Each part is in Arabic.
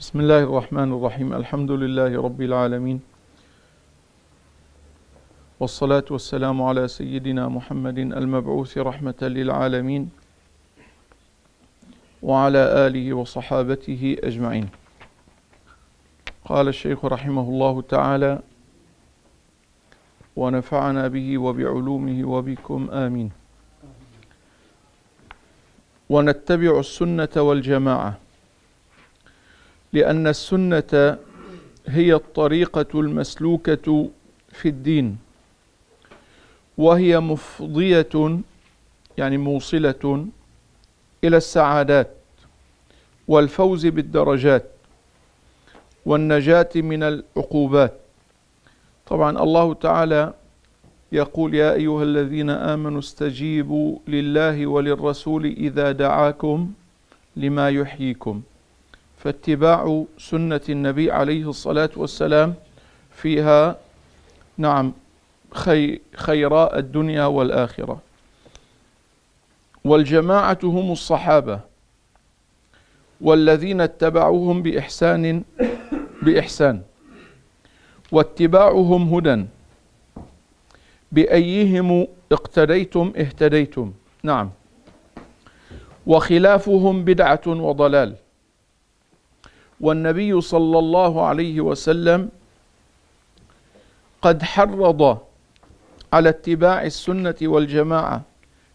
بسم الله الرحمن الرحيم. الحمد لله رب العالمين، والصلاة والسلام على سيدنا محمد المبعوث رحمة للعالمين وعلى آله وصحابته أجمعين. قال الشيخ رحمه الله تعالى: ونفعنا به وبعلومه وبكم آمين. ونتبع السنة والجماعة، لأن السنة هي الطريقة المسلوكة في الدين، وهي مفضية يعني موصلة إلى السعادات والفوز بالدرجات والنجاة من العقوبات. طبعا الله تعالى يقول: يا أيها الذين آمنوا استجيبوا لله وللرسول إذا دعاكم لما يحييكم. فاتباع سنة النبي عليه الصلاة والسلام فيها نعم خيراء الدنيا والآخرة. والجماعة هم الصحابة والذين اتبعوهم بإحسان، واتباعهم هدى، بأيهم اقتديتم اهتديتم. نعم. وخلافهم بدعة وضلال. والنبي صلى الله عليه وسلم قد حرض على اتباع السنة والجماعة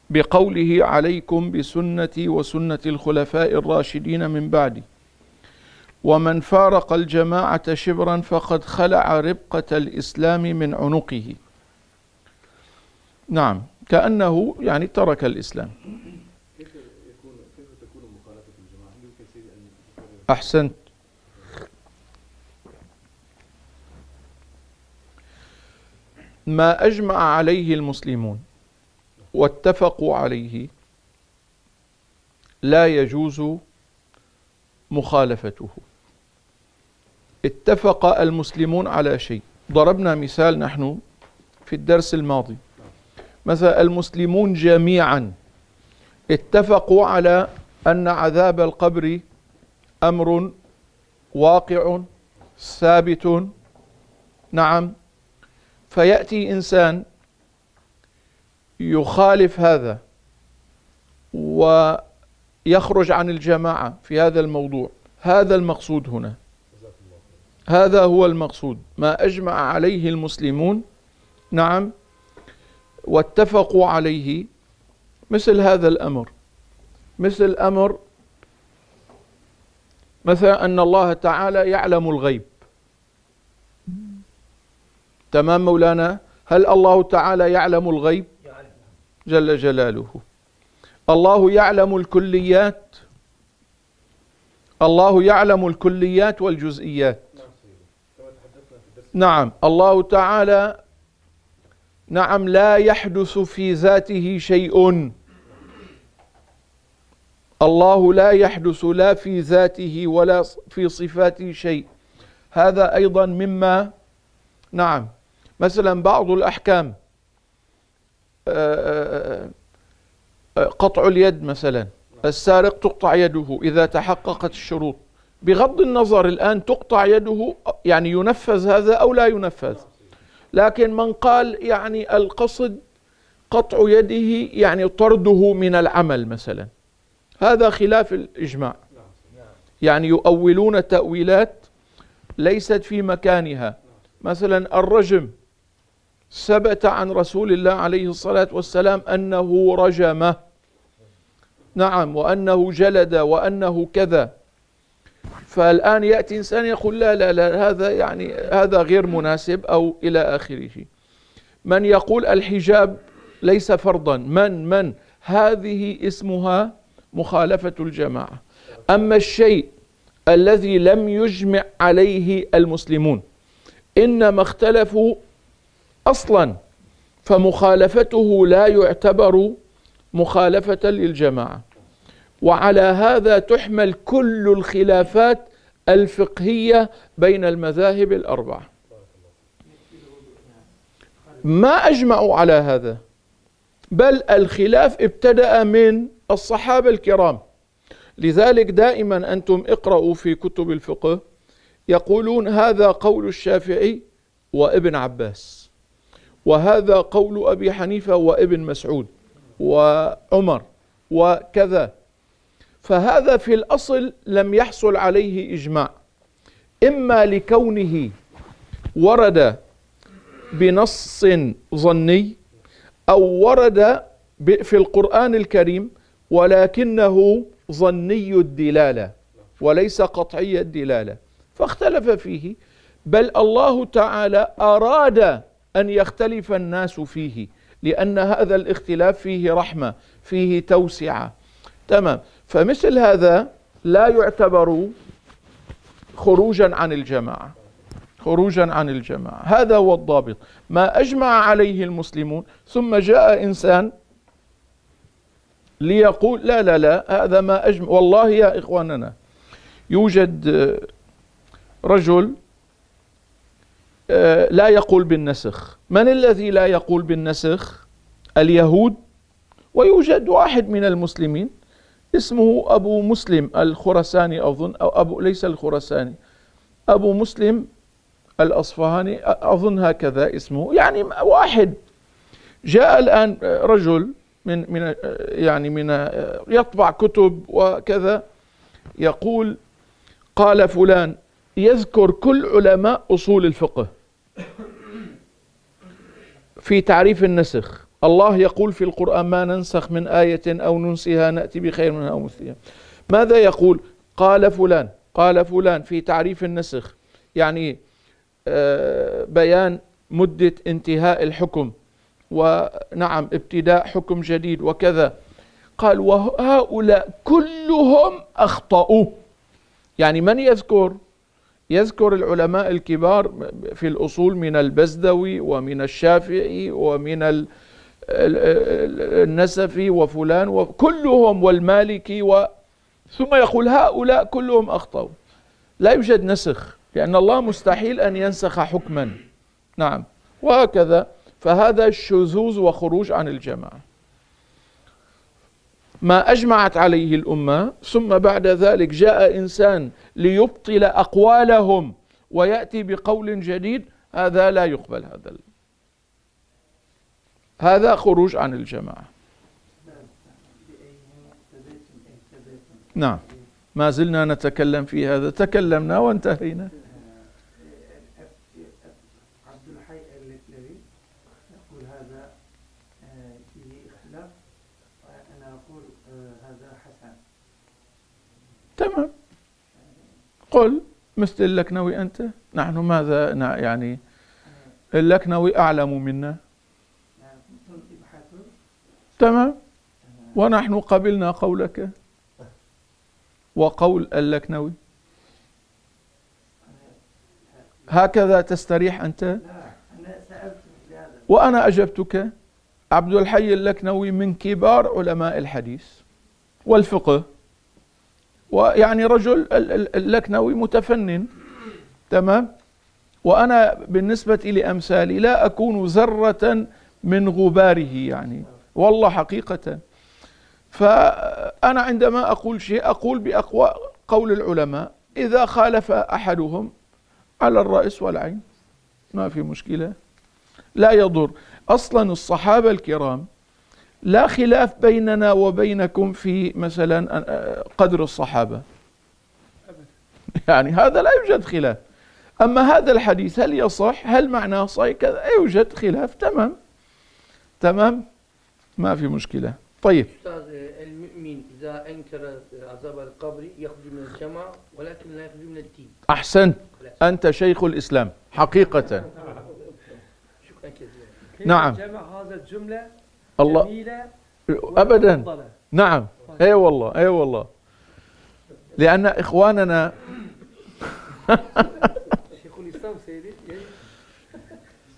بقوله: عليكم بسنتي وسنة الخلفاء الراشدين من بعدي، ومن فارق الجماعة شبرا فقد خلع ربقة الإسلام من عنقه. نعم، كأنه يعني ترك الإسلام. كيف تكون مخالفة الجماعة؟ أحسنت. ما أجمع عليه المسلمون واتفقوا عليه لا يجوز مخالفته. اتفق المسلمون على شيء، ضربنا مثال نحن في الدرس الماضي، مثلا المسلمون جميعا اتفقوا على أن عذاب القبر أمر واقع ثابت. نعم. فيأتي إنسان يخالف هذا ويخرج عن الجماعة في هذا الموضوع. هذا المقصود هنا، هذا هو المقصود. ما أجمع عليه المسلمون نعم واتفقوا عليه، مثل هذا الأمر، مثل أمر مثلا أن الله تعالى يعلم الغيب. تمام مولانا. هل الله تعالى يعلم الغيب؟ جل جلاله. الله يعلم الكليات، الله يعلم الكليات والجزئيات. نعم. الله تعالى نعم لا يحدث في ذاته شيء، الله لا يحدث لا في ذاته ولا في صفاته شيء. هذا أيضا مما نعم مثلا بعض الأحكام، قطع اليد مثلا، السارق تقطع يده إذا تحققت الشروط، بغض النظر الآن تقطع يده يعني ينفذ هذا أو لا ينفذ. لكن من قال يعني القصد قطع يده يعني طرده من العمل مثلا، هذا خلاف الإجماع، يعني يؤولون تأويلات ليست في مكانها. مثلا الرجم، ثبت عن رسول الله عليه الصلاة والسلام أنه رجم، نعم، وأنه جلد وأنه كذا. فالآن يأتي إنسان يقول لا لا لا، هذا يعني هذا غير مناسب أو إلى آخره. من يقول الحجاب ليس فرضا، من هذه اسمها مخالفة الجماعة. أما الشيء الذي لم يجمع عليه المسلمون إنما اختلفوا أصلا، فمخالفته لا يعتبر مخالفة للجماعة. وعلى هذا تحمل كل الخلافات الفقهية بين المذاهب الأربعة. ما أجمعوا على هذا، بل الخلاف ابتدأ من الصحابة الكرام. لذلك دائما أنتم اقرأوا في كتب الفقه يقولون هذا قول الشافعي وابن عباس، وهذا قول أبي حنيفة وابن مسعود وعمر وكذا. فهذا في الأصل لم يحصل عليه إجماع، إما لكونه ورد بنص ظني أو ورد في القرآن الكريم ولكنه ظني الدلالة وليس قطعي الدلالة فاختلف فيه، بل الله تعالى أراد أن يختلف الناس فيه لأن هذا الاختلاف فيه رحمة، فيه توسعة. تمام. فمثل هذا لا يعتبر خروجا عن الجماعة، خروجا عن الجماعة. هذا هو الضابط، ما أجمع عليه المسلمون. ثم جاء إنسان ليقول لا لا لا هذا ما أجمع. والله يا إخواننا يوجد رجل لا يقول بالنسخ. من الذي لا يقول بالنسخ؟ اليهود. ويوجد واحد من المسلمين اسمه أبو مسلم الخرساني أظن، أو أبو، ليس الخرساني، أبو مسلم الاصفهاني أظن هكذا اسمه، يعني واحد جاء الآن رجل من يطبع كتب وكذا، يقول قال فلان، يذكر كل علماء أصول الفقه في تعريف النسخ. الله يقول في القرآن ما ننسخ من آية أو ننسها نأتي بخير منها أو مثلها. ماذا يقول؟ قال فلان، قال فلان في تعريف النسخ، يعني بيان مدة انتهاء الحكم، ونعم ابتداء حكم جديد وكذا. قال وهؤلاء كلهم أخطأوا. يعني من يذكر؟ يذكر العلماء الكبار في الأصول من البزدوي ومن الشافعي ومن النسفي وفلان وكلهم والمالكي ثم يقول هؤلاء كلهم أخطأوا. لا يوجد نسخ، لأن الله مستحيل أن ينسخ حكما. نعم. وهكذا. فهذا الشذوذ وخروج عن الجماعة، ما أجمعت عليه الأمة. ثم بعد ذلك جاء إنسان ليبطل أقوالهم ويأتي بقول جديد، هذا لا يقبل. هذا خروج عن الجماعة. نعم، ما زلنا نتكلم في هذا، تكلمنا وانتهينا. عبد الحي اللكنوي يقول هذا فيه إخلاف، وأنا أقول هذا حسن. تمام، قل مثل اللكنوي أنت. نحن ماذا يعني؟ اللكنوي أعلم منا. تمام، ونحن قبلنا قولك وقول اللكنوي. هكذا تستريح أنت؟ وأنا أجبتك. عبد الحي اللكنوي من كبار علماء الحديث والفقه، ويعني رجل اللكنوي متفنن. تمام. وأنا بالنسبة لأمثالي لا أكون ذرة من غباره، يعني والله حقيقة. فأنا عندما أقول شيء أقول بأقوى قول العلماء، إذا خالف أحدهم على الرأس والعين، ما في مشكلة، لا يضر. أصلا الصحابة الكرام لا خلاف بيننا وبينكم في مثلا قدر الصحابة، يعني هذا لا يوجد خلاف. أما هذا الحديث هل يصح؟ هل معناه صحيح؟ كذا يوجد خلاف. تمام تمام، ما في مشكلة. طيب أستاذ، المؤمن إذا أنكر عذاب القبر يخرج من الجماعة ولكن لا يخرج من الدين. أحسنت، أنت شيخ الإسلام حقيقة. شكرا كثيرا. نعم، جمع هذا الجملة جميلة أبدا. نعم، أي والله، أي والله، لأن إخواننا شيخ الإسلام سيدي،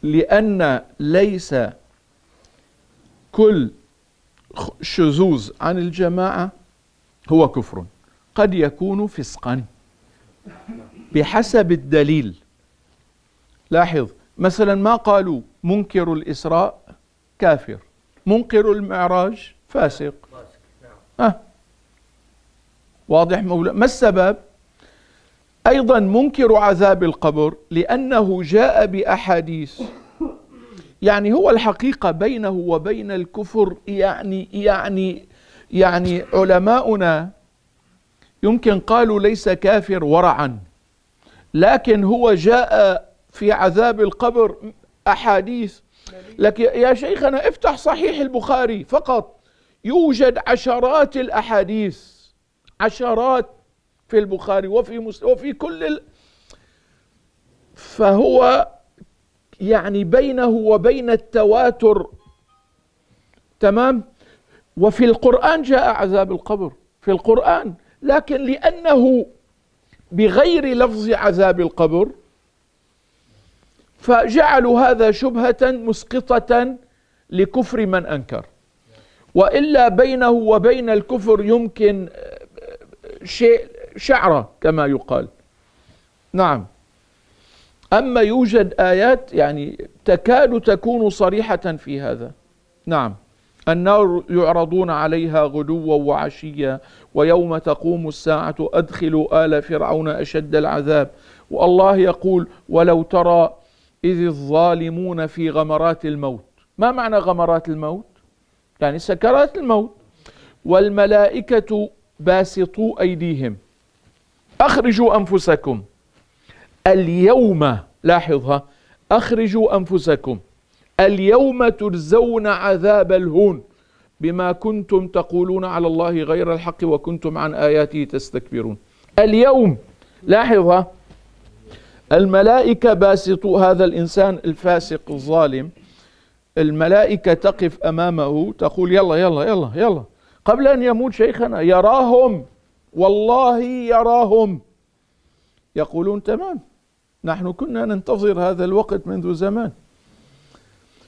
لأن ليس كل شذوذ عن الجماعة هو كفر، قد يكون فسقا بحسب الدليل. لاحظ مثلا ما قالوا منكر الإسراء كافر، منكر المعراج فاسق. واضح مولا؟ ما السبب؟ أيضا منكر عذاب القبر لأنه جاء بأحاديث، يعني هو الحقيقة بينه وبين الكفر يعني علماؤنا يمكن قالوا ليس كافر ورعا، لكن هو جاء في عذاب القبر أحاديث. لك يا شيخنا افتح صحيح البخاري فقط، يوجد عشرات الأحاديث، عشرات في البخاري وفي مسلم وفي كل فهو يعني بينه وبين التواتر، تمام. وفي القرآن جاء عذاب القبر في القرآن، لكن لأنه بغير لفظ عذاب القبر فجعلوا هذا شبهة مسقطة لكفر من أنكر، وإلا بينه وبين الكفر يمكن شيء شعرة كما يقال. نعم. أما يوجد آيات يعني تكاد تكون صريحة في هذا. نعم. النار يعرضون عليها غدوا وعشيا ويوم تقوم الساعة أدخلوا آل فرعون أشد العذاب، والله يقول ولو ترى إذ الظالمون في غمرات الموت. ما معنى غمرات الموت؟ يعني سكرات الموت. والملائكة باسطوا أيديهم أخرجوا أنفسكم اليوم، لاحظها، أخرجوا أنفسكم اليوم تجزون عذاب الهون بما كنتم تقولون على الله غير الحق وكنتم عن آياته تستكبرون. اليوم، لاحظها، الملائكة باسطوا هذا الإنسان الفاسق الظالم، الملائكة تقف أمامه تقول يلا يلا يلا يلا قبل أن يموت شيخنا. يراهم، والله يراهم، يقولون تمام نحن كنا ننتظر هذا الوقت منذ زمان.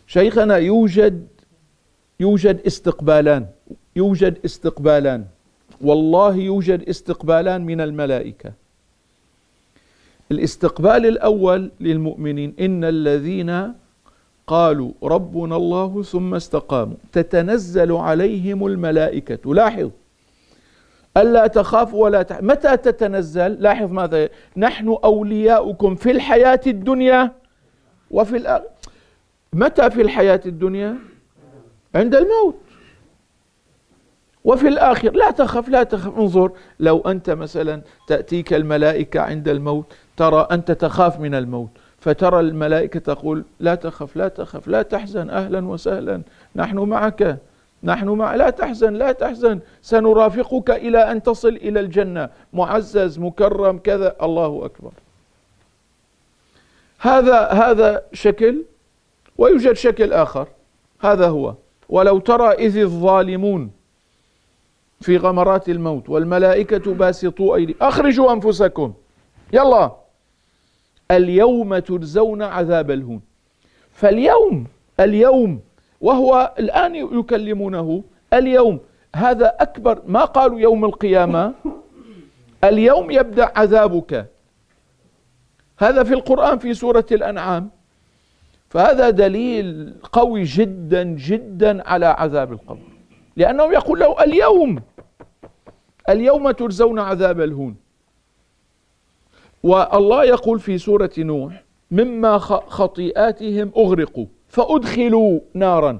شيخنا يوجد استقبالان، يوجد استقبالان، والله يوجد استقبالان من الملائكة. الاستقبال الأول للمؤمنين، إن الذين قالوا ربنا الله ثم استقاموا تتنزل عليهم الملائكة، لاحظ، ألا تخافوا ولا تحزنوا. متى تتنزل؟ لاحظ ماذا، نحن أولياؤكم في الحياة الدنيا وفي الآخرة. متى في الحياة الدنيا؟ عند الموت. وفي الآخر لا تخف لا تخف. انظر، لو أنت مثلا تأتيك الملائكة عند الموت، ترى أنت تخاف من الموت، فترى الملائكة تقول لا تخف لا تخف لا تحزن، أهلا وسهلا نحن معك، لا تحزن لا تحزن، سنرافقك إلى أن تصل إلى الجنة، معزز مكرم كذا. الله أكبر. هذا شكل، ويوجد شكل آخر، هذا هو ولو ترى إذ الظالمون في غمرات الموت والملائكة باسطوا أيدي أخرجوا أنفسكم يلا اليوم تجزون عذاب الهون. فاليوم، اليوم، وهو الآن يكلمونه اليوم، هذا أكبر، ما قالوا يوم القيامة، اليوم يبدأ عذابك، هذا في القرآن في سورة الأنعام. فهذا دليل قوي جدا جدا على عذاب القبر، لأنه يقول له اليوم، اليوم تجزون عذاب الهون. والله يقول في سورة نوح مما خطيئاتهم أغرقوا فأدخلوا نارا،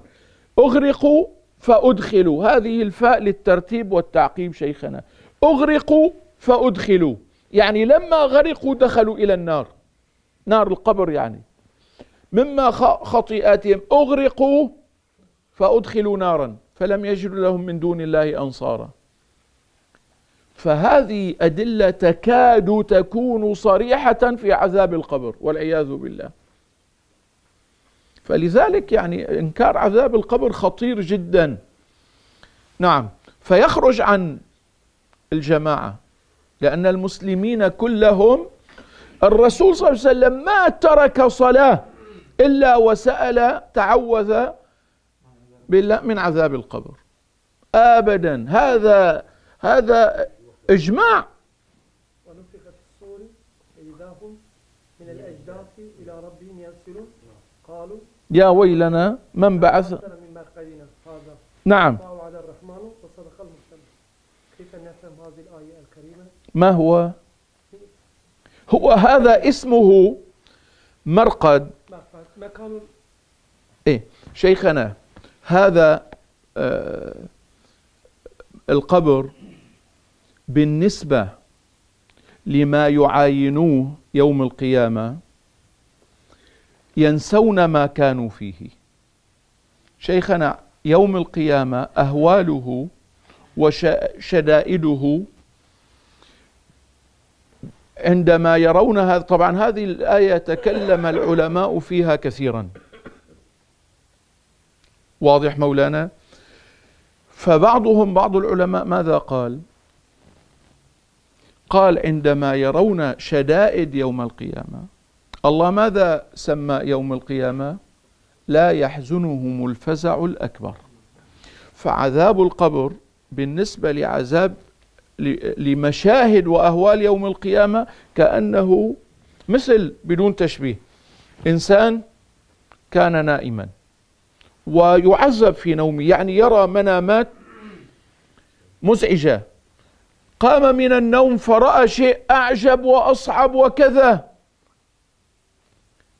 أغرقوا فأدخلوا، هذه الفاء للترتيب والتعقيب شيخنا، أغرقوا فأدخلوا، يعني لما غرقوا دخلوا إلى النار، نار القبر يعني، مما خطيئاتهم أغرقوا فأدخلوا نارا فلم يجدوا لهم من دون الله أنصارا. فهذه أدلة تكاد تكون صريحة في عذاب القبر والعياذ بالله. فلذلك يعني إنكار عذاب القبر خطير جدا. نعم. فيخرج عن الجماعة، لأن المسلمين كلهم الرسول صلى الله عليه وسلم ما ترك صلاة إلا وسأل تعوذ بالله من عذاب القبر أبدا. هذا إجماع. ونفخ في الصور فإذا هم من الأجداث إلى ربهم ينسلون قالوا يا ويلنا من بعث. نعم. كيف أن نفهم هذه الآية الكريمة؟ ما هو؟ هو هذا اسمه مرقد، مكان. إيه شيخنا، هذا القبر بالنسبة لما يعاينوه يوم القيامة ينسون ما كانوا فيه. شيخنا يوم القيامة أهواله وشدائده عندما يرون هذا، طبعا هذه الآية تكلم العلماء فيها كثيرا، واضح مولانا؟ فبعضهم بعض العلماء ماذا قال؟ قال عندما يرون شدائد يوم القيامة، الله ماذا سمى يوم القيامة؟ لا يحزنهم الفزع الأكبر. فعذاب القبر بالنسبة لعذاب لمشاهد وأهوال يوم القيامة كأنه مثل، بدون تشبيه، إنسان كان نائما ويعذب في نومه، يعني يرى منامات مزعجة، قام من النوم فرأى شيء أعجب وأصعب وكذا،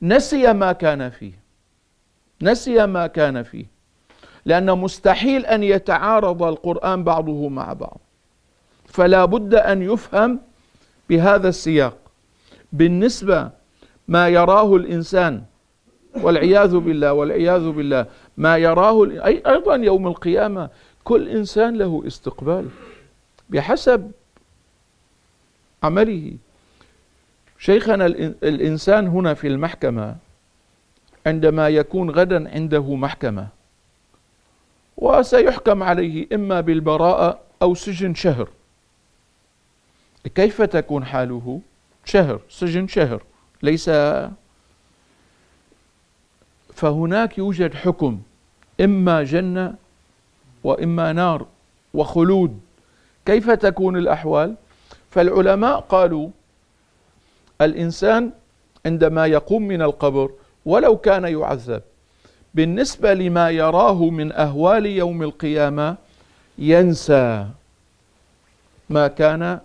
نسي ما كان فيه، نسي ما كان فيه، لأن مستحيل أن يتعارض القرآن بعضه مع بعض، فلا بد أن يفهم بهذا السياق. بالنسبة ما يراه الإنسان والعياذ بالله، والعياذ بالله ما يراه أيضا يوم القيامة، كل إنسان له استقبال بحسب عمله. شيخنا الإنسان هنا في المحكمة عندما يكون غدا عنده محكمة وسيحكم عليه إما بالبراءة أو سجن شهر، كيف تكون حاله؟ شهر، سجن شهر، ليس. فهناك يوجد حكم، إما جنة وإما نار وخلود، كيف تكون الأحوال؟ فالعلماء قالوا الإنسان عندما يقوم من القبر ولو كان يعذب بالنسبة لما يراه من أهوال يوم القيامة ينسى ما كان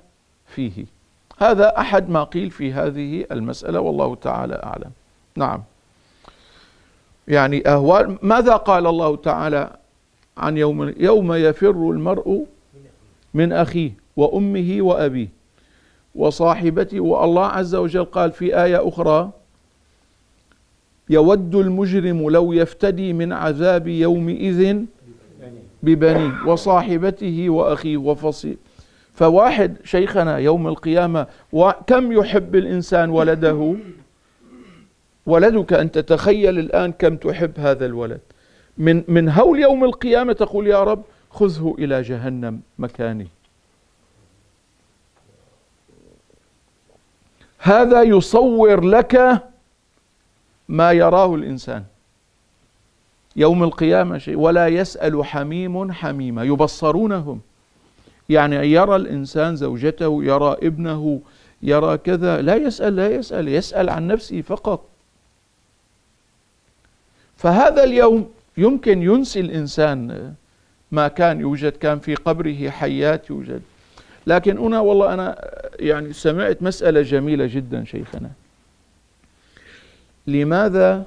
فيه. هذا أحد ما قيل في هذه المسألة، والله تعالى أعلم. نعم، يعني أهوال. ماذا قال الله تعالى عن يوم يفر المرء من أخيه وأمه وأبيه وصاحبته، والله عز وجل قال في آية أخرى يود المجرم لو يفتدي من عذاب يومئذ ببنيه وصاحبته وأخيه وفصيله. فواحد شيخنا يوم القيامة، كم يحب الإنسان ولده، ولدك أن تتخيل الآن كم تحب هذا الولد، من هول يوم القيامة تقول يا رب خذه إلى جهنم مكاني. هذا يصور لك ما يراه الإنسان يوم القيامة. شيء ولا يسأل حميم حميما، يبصرونهم، يعني يرى الإنسان زوجته، يرى ابنه، يرى كذا، لا يسأل، لا يسأل، يسأل عن نفسه فقط. فهذا اليوم يمكن ينسي الإنسان ما كان يوجد، كان في قبره حيات يوجد. لكن هنا والله أنا يعني سمعت مسألة جميلة جدا شيخنا، لماذا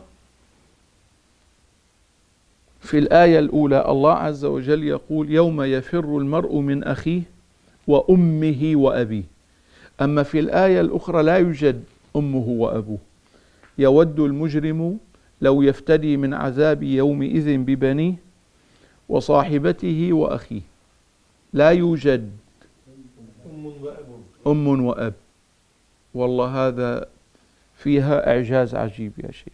في الآية الأولى الله عز وجل يقول يوم يفر المرء من أخيه وأمه وأبيه، أما في الآية الأخرى لا يوجد أمه وأبوه؟ يود المجرم لو يفتدي من عذاب يومئذ ببنيه وصاحبته وأخيه، لا يوجد أم وأب. والله هذا فيها إعجاز عجيب يا شيخ.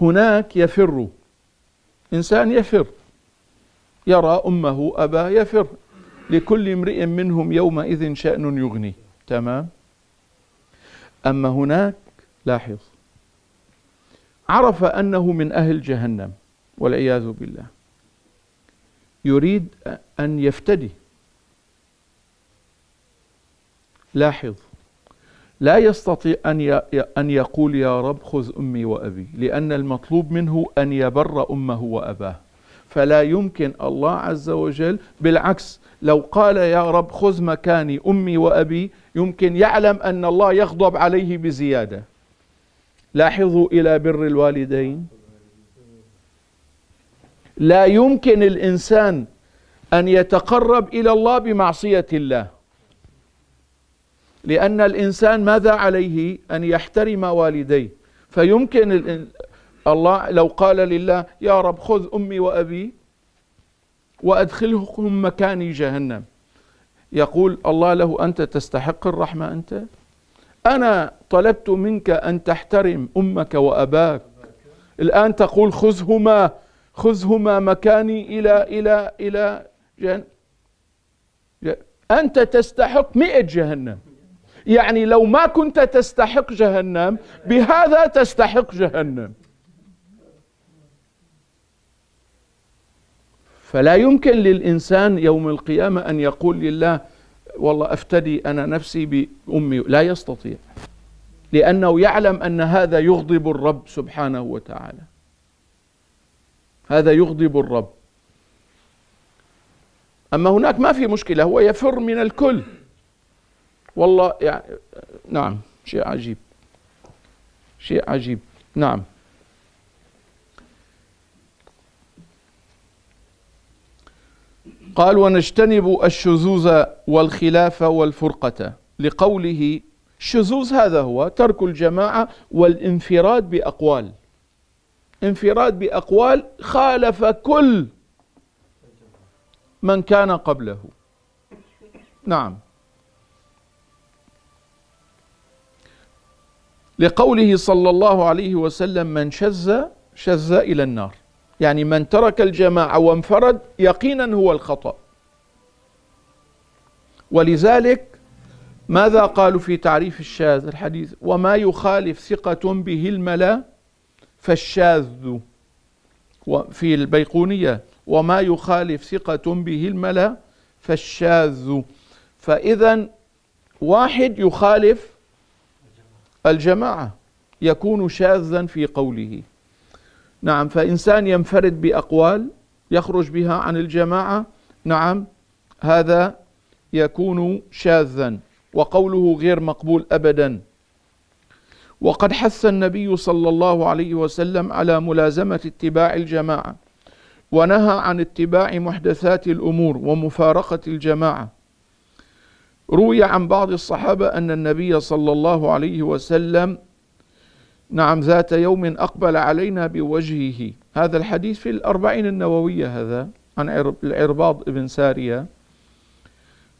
هناك يفر، إنسان يفر، يرى أمه أباه يفر، لكل امرئ منهم يومئذ شأن يغني، تمام. أما هناك لاحظ، عرف أنه من أهل جهنم والعياذ بالله، يريد أن يفتدي. لاحظ، لا يستطيع أن يقول يا رب خذ أمي وأبي، لأن المطلوب منه أن يبر أمه وأباه، فلا يمكن الله عز وجل، بالعكس لو قال يا رب خذ مكاني أمي وأبي يمكن يعلم أن الله يغضب عليه بزيادة. لاحظوا إلى بر الوالدين، لا يمكن الإنسان أن يتقرب إلى الله بمعصية الله، لأن الإنسان ماذا عليه؟ أن يحترم والديه. فيمكن الله لو قال لله يا رب خذ أمي وأبي وأدخلهم مكاني جهنم، يقول الله له أنت تستحق الرحمة؟ أنت، أنا طلبت منك أن تحترم أمك وأباك، الآن تقول خذهما مكاني إلى جهنم. أنت تستحق 100 جهنم، يعني لو ما كنت تستحق جهنم بهذا تستحق جهنم. فلا يمكن للإنسان يوم القيامة أن يقول لله والله أفتدي أنا نفسي بأمي، لا يستطيع، لأنه يعلم أن هذا يغضب الرب سبحانه وتعالى، هذا يغضب الرب. أما هناك ما في مشكلة، هو يفر من الكل والله، يعني نعم شيء عجيب، شيء عجيب. نعم، قال ونجتنب الشذوذ والخلاف والفرقة، لقوله الشذوذ هذا هو ترك الجماعة والانفراد بأقوال، انفراد بأقوال خالف كل من كان قبله. نعم، لقوله صلى الله عليه وسلم من شذ إلى النار، يعني من ترك الجماعة وانفرد يقينا هو الخطأ. ولذلك ماذا قالوا في تعريف الشاذ الحديث؟ وما يخالف ثقة به الملا فالشاذ، وفي البيقونية وما يخالف ثقة به الملا فالشاذ. فإذا واحد يخالف الجماعة يكون شاذا في قوله. نعم، فإنسان ينفرد بأقوال يخرج بها عن الجماعة، نعم هذا يكون شاذا، وقوله غير مقبول أبدا. وقد حث النبي صلى الله عليه وسلم على ملازمة اتباع الجماعة، ونهى عن اتباع محدثات الأمور ومفارقة الجماعة. روي عن بعض الصحابة أن النبي صلى الله عليه وسلم نعم ذات يوم أقبل علينا بوجهه، هذا الحديث في الأربعين النووية، هذا عن العرباض بن سارية.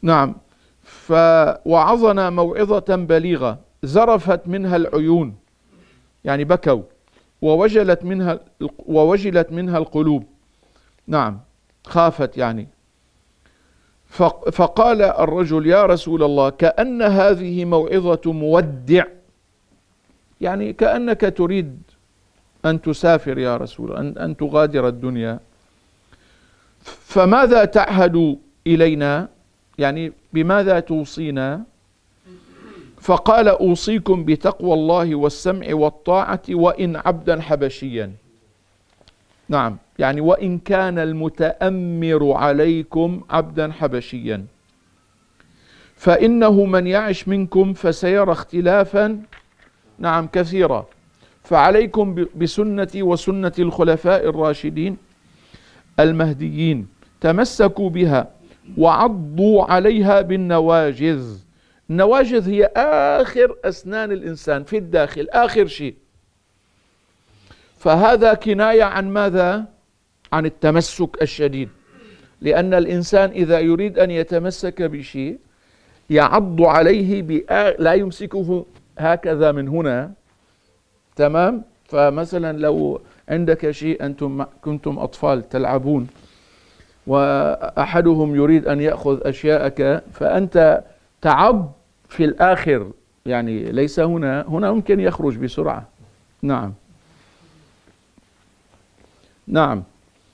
نعم، فوعظنا موعظة بليغة زرفت منها العيون، يعني بكوا، ووجلت منها القلوب، نعم خافت يعني. فقال الرجل يا رسول الله كأن هذه موعظة مودع، يعني كأنك تريد أن تسافر يا رسول، أن تغادر الدنيا، فماذا تعهد إلينا، يعني بماذا توصينا؟ فقال أوصيكم بتقوى الله والسمع والطاعة وإن عبدا حبشيا. نعم، يعني وإن كان المتأمر عليكم عبدا حبشيا، فإنه من يعش منكم فسيرى اختلافا نعم كثيرا، فعليكم بسنتي وسنة الخلفاء الراشدين المهديين، تمسكوا بها وعضوا عليها بالنواجذ. النواجذ هي آخر أسنان الإنسان في الداخل، آخر شيء. فهذا كناية عن ماذا؟ عن التمسك الشديد، لأن الإنسان إذا يريد أن يتمسك بشيء يعض عليه لا يمسكه هكذا من هنا، تمام؟ فمثلا لو عندك شيء، أنتم كنتم أطفال تلعبون وأحدهم يريد أن يأخذ أشياءك، فأنت تعض في الآخر، يعني ليس هنا، هنا ممكن يخرج بسرعة. نعم، نعم،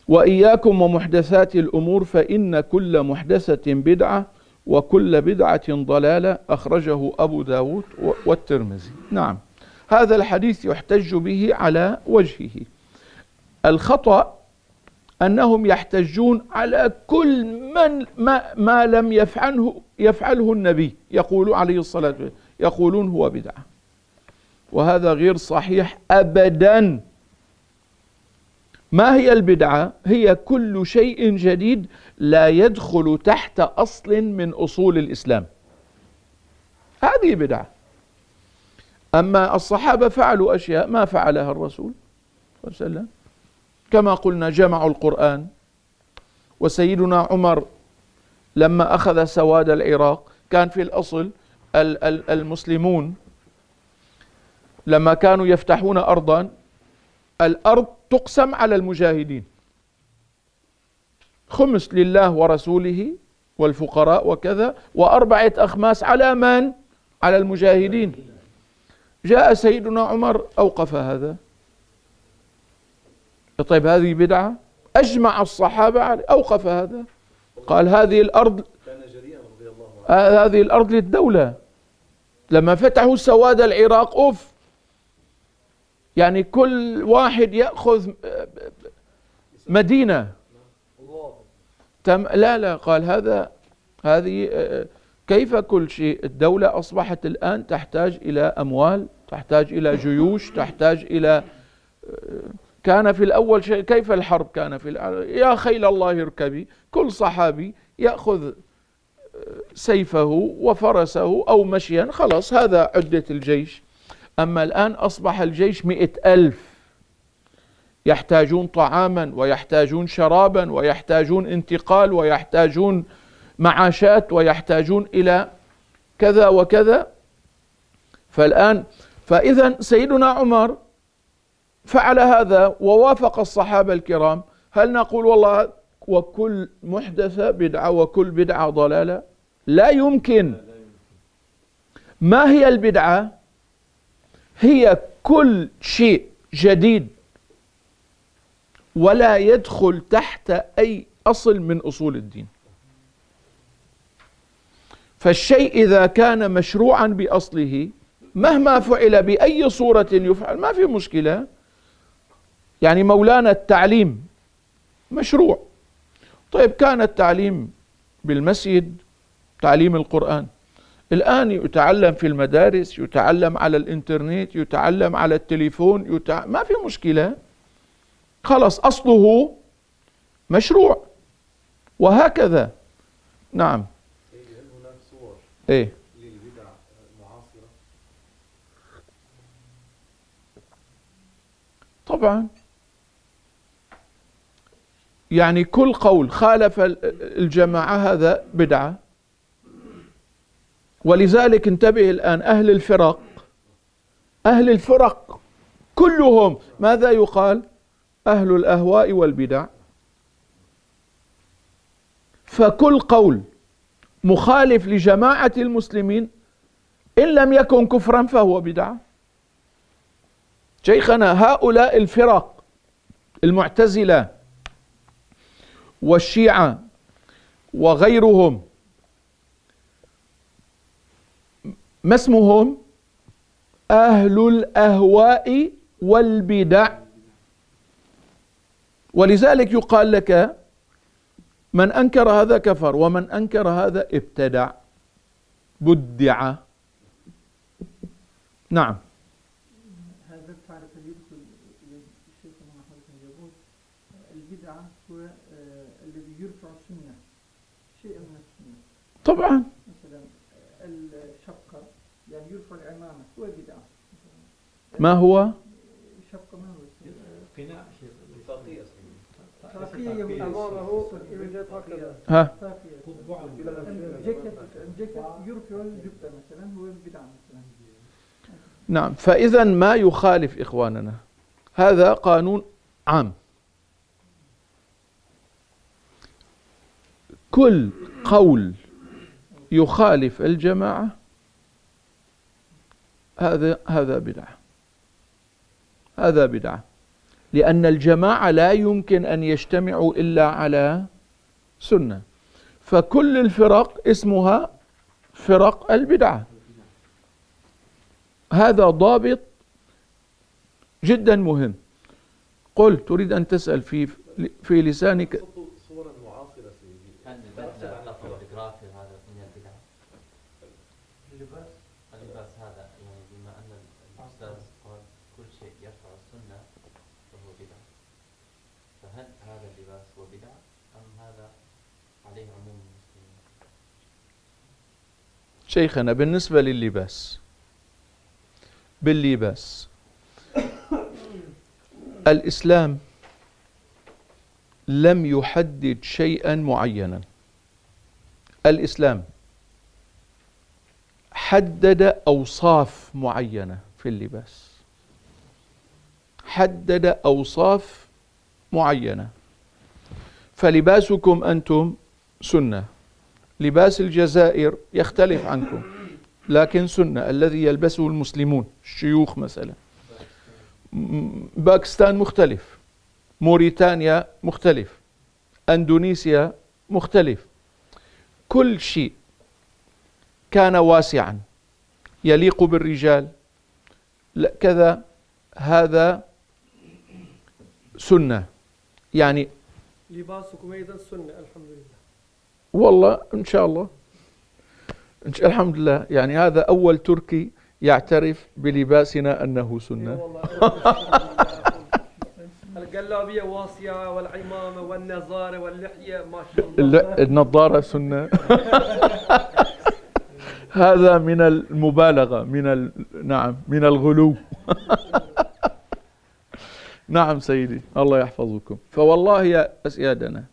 وإياكم ومحدثات الأمور فإن كل محدثة بدعة وكل بدعة ضلالة، أخرجه أبو داود والترمذي. نعم، هذا الحديث يحتج به على وجهه. الخطأ أنهم يحتجون على كل من ما لم يفعله النبي، يقول عليه الصلاة والسلام، يقولون هو بدعة، وهذا غير صحيح أبدا. ما هي البدعة؟ هي كل شيء جديد لا يدخل تحت أصل من أصول الإسلام، هذه بدعة. أما الصحابة فعلوا أشياء ما فعلها الرسول صلى الله عليه وسلم، كما قلنا جمعوا القرآن، وسيدنا عمر لما أخذ سواد العراق كان في الأصل المسلمون لما كانوا يفتحون أرضا الأرض تقسم على المجاهدين، خمس لله ورسوله والفقراء وكذا، وأربعة أخماس على من؟ على المجاهدين. جاء سيدنا عمر أوقف هذا. طيب هذه بدعة؟ أجمع الصحابة عليه، أوقف هذا، قال هذه الأرض، كان جريئا رضي الله عنه، هذه الأرض للدولة. لما فتحوا سواد العراق أوف، يعني كل واحد يأخذ مدينة. لا قال هذه كيف كل شيء؟ الدولة أصبحت الآن تحتاج إلى أموال، تحتاج إلى جيوش، تحتاج إلى كان في الأول شيء، كيف الحرب كان في يا خيل الله اركبي، كل صحابي يأخذ سيفه وفرسه أو مشيا، خلاص هذا عدة الجيش. أما الآن أصبح الجيش 100,000، يحتاجون طعاما ويحتاجون شرابا ويحتاجون انتقال ويحتاجون معاشات ويحتاجون إلى كذا وكذا. فإذا سيدنا عمر فعل هذا ووافق الصحابة الكرام، هل نقول والله وكل محدثة بدعة وكل بدعة ضلالة؟ لا يمكن. ما هي البدعة؟ هي كل شيء جديد ولا يدخل تحت أي أصل من أصول الدين. فالشيء إذا كان مشروعا بأصله مهما فعل بأي صورة يفعل ما في مشكلة. يعني مولانا التعليم مشروع، طيب كان التعليم بالمسجد تعليم القرآن، الآن يتعلم في المدارس، يتعلم على الإنترنت، يتعلم على التليفون، ما في مشكلة، خلص أصله مشروع. وهكذا. نعم. هل هناك صور للبدع المعاصرة؟ طبعا، يعني كل قول خالف الجماعة هذا بدعة. ولذلك انتبه الآن، أهل الفرق كلهم ماذا يقال؟ أهل الأهواء والبدع. فكل قول مخالف لجماعة المسلمين إن لم يكن كفرا فهو بدعة. شيخنا هؤلاء الفرق، المعتزلة والشيعة وغيرهم، ما اسمهم؟ أهل الأهواء والبدع. ولذلك يقال لك من أنكر هذا كفر، ومن أنكر هذا ابتدع، بدع. نعم. هذا التعريف اللي يدخل الشيخ محمد بن جابور، البدعة هو الذي يرفع السنة، شيء من السنة. طبعا. مثلا الشقة، يعني يرفع العمامة هو بدعة. ما هو؟ الشقة ما هو؟ قناع شيخ. ها نعم. فإذا ما يخالف إخواننا هذا قانون عام، كل قول يخالف الجماعة هذا بدعة، لأن الجماعة لا يمكن أن يجتمعوا إلا على سنة. فكل الفرق اسمها فرق البدعة. هذا ضابط جدا مهم. قل تريد أن تسأل فيه في لسانك. صورا معاصرة سيدي اللباس هذا يعني بما أن الأستاذ قال كل شيء يرفع السنة فهو بدعة، فهل هذا اللباس هو بدعة أم هذا عليه عموم المسلمين؟ شيخنا بالنسبة لللباس، باللباس الإسلام لم يحدد شيئا معينا، الإسلام حدد أوصاف معينة في اللباس، حدد أوصاف معينة. فلباسكم أنتم سنة، لباس الجزائر يختلف عنكم لكن سنة، الذي يلبسه المسلمون الشيوخ مثلا. باكستان مختلف، موريتانيا مختلف، أندونيسيا مختلف. كل شيء كان واسعا يليق بالرجال كذا، هذا سنة. يعني لباسكم أيضا سنة، الحمد لله. والله إن شاء الله الحمد لله. يعني هذا أول تركي يعترف بلباسنا أنه سنة. الجلابية واسعة والعمامة والنظارة واللحية ما شاء الله. النظارة سنة. هذا من المبالغة، نعم، من الغلو. نعم سيدي، الله يحفظكم. فوالله يا أسيادنا،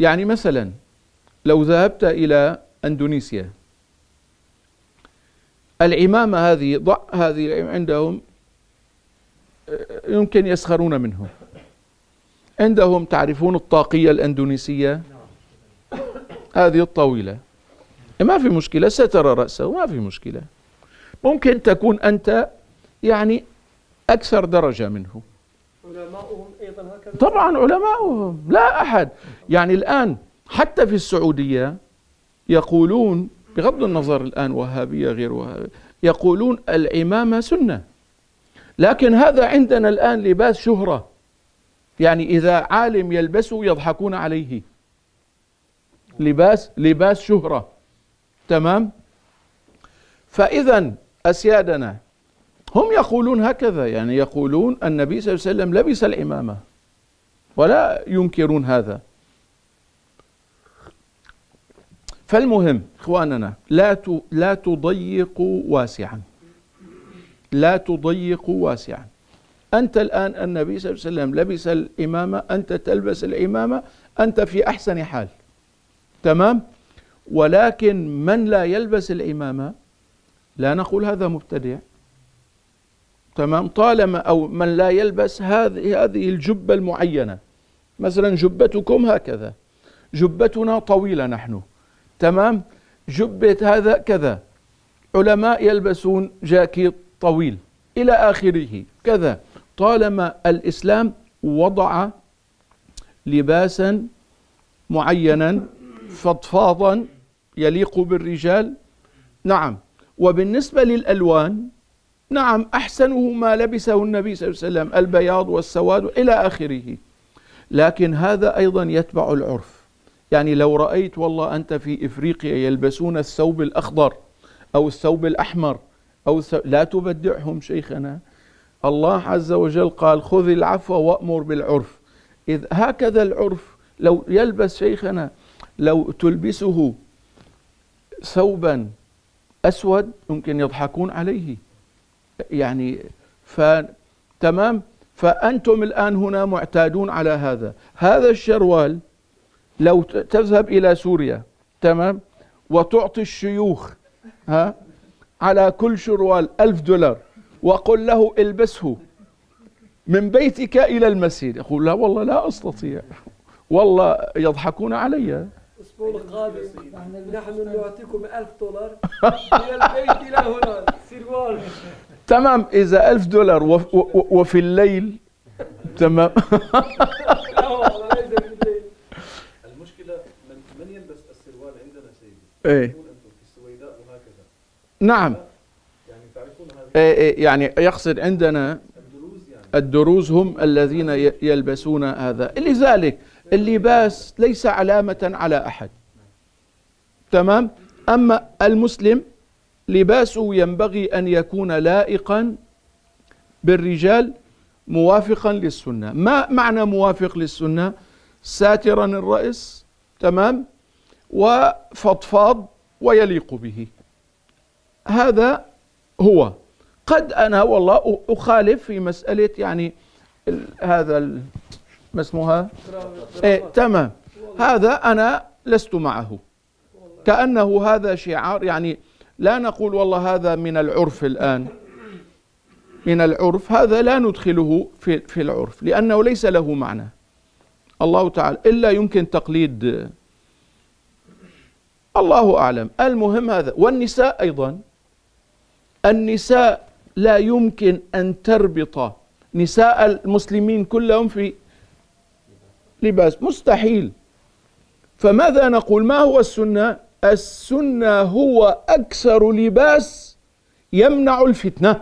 يعني مثلا لو ذهبت إلى أندونيسيا، العمامة هذه ضع هذه عندهم، يمكن يسخرون منهم. عندهم تعرفون الطاقية الأندونيسية هذه الطويلة، ما في مشكلة، ستر رأسه ما في مشكلة. ممكن تكون أنت يعني أكثر درجة منه. علماؤهم أيضا هكذا؟ طبعا علماؤهم، لا أحد. يعني الآن حتى في السعودية يقولون، بغض النظر الآن وهابية غير وهابية، يقولون العمامة سنة. لكن هذا عندنا الآن لباس شهرة، يعني إذا عالم يلبسه يضحكون عليه. لباس شهرة، تمام. فإذا أسيادنا هم يقولون هكذا، يعني يقولون النبي صلى الله عليه وسلم لبس العمامة ولا ينكرون هذا. فالمهم إخواننا، لا تضيقوا واسعا، لا تضيقوا واسعا. أنت الآن النبي صلى الله عليه وسلم لبس العمامة، أنت تلبس العمامة، أنت في أحسن حال، تمام. ولكن من لا يلبس العمامة لا نقول هذا مبتدع، تمام. طالما أو من لا يلبس هذه الجبة المعينة، مثلا جبتكم هكذا، جبتنا طويلة نحن، تمام، جبة هذا كذا. علماء يلبسون جاكيت طويل إلى آخره كذا. طالما الإسلام وضع لباسا معينا فضفاضا يليق بالرجال، نعم. وبالنسبة للألوان، نعم، أحسنه ما لبسه النبي صلى الله عليه وسلم البياض والسواد إلى آخره. لكن هذا أيضا يتبع العرف. يعني لو رأيت والله أنت في إفريقيا يلبسون الثوب الأخضر أو الثوب الأحمر أو لا تبدعهم شيخنا. الله عز وجل قال خذ العفو وأمر بالعرف. إذ هكذا العرف. لو يلبس شيخنا، لو تلبسه ثوبا أسود يمكن يضحكون عليه، يعني تمام. فأنتم الآن هنا معتادون على هذا. هذا الشروال لو تذهب إلى سوريا، تمام، وتعطي الشيوخ على كل شروال $1000 وقل له البسه من بيتك إلى المسجد، يقول لا والله لا أستطيع، والله يضحكون علي. الأسبوع القادم نحن نعطيكم $1000 من البيت إلى هنا سروال، تمام. إذا $1000 وفي الليل، تمام. لا والله ليس في الليل. المشكلة من يلبس السروال عندنا سيدي؟ إيه. أنتم في السويداء وهكذا. نعم. يعني تعرفون هذه. إيه يعني يقصد عندنا. الدروز هم الذين يلبسون هذا. لذلك اللباس ليس علامة على أحد، تمام؟ أما المسلم لباسه ينبغي أن يكون لائقا بالرجال موافقا للسنة. ما معنى موافق للسنة؟ ساترا الرأس، تمام، وفضفاض ويليق به. هذا هو. قد أنا والله أخالف في مسألة يعني هذا ما اسمها؟ إيه، تمام. هذا أنا لست معه، كأنه هذا شعار، يعني لا نقول والله هذا من العرف الآن، من العرف، هذا لا ندخله في العرف لأنه ليس له معنى. الله تعالى إلا يمكن تقليد، الله أعلم. المهم هذا. والنساء أيضا، النساء لا يمكن أن تربط نساء المسلمين كلهم في لباس، مستحيل. فماذا نقول؟ ما هو السنة؟ السنة هو أكثر لباس يمنع الفتنة.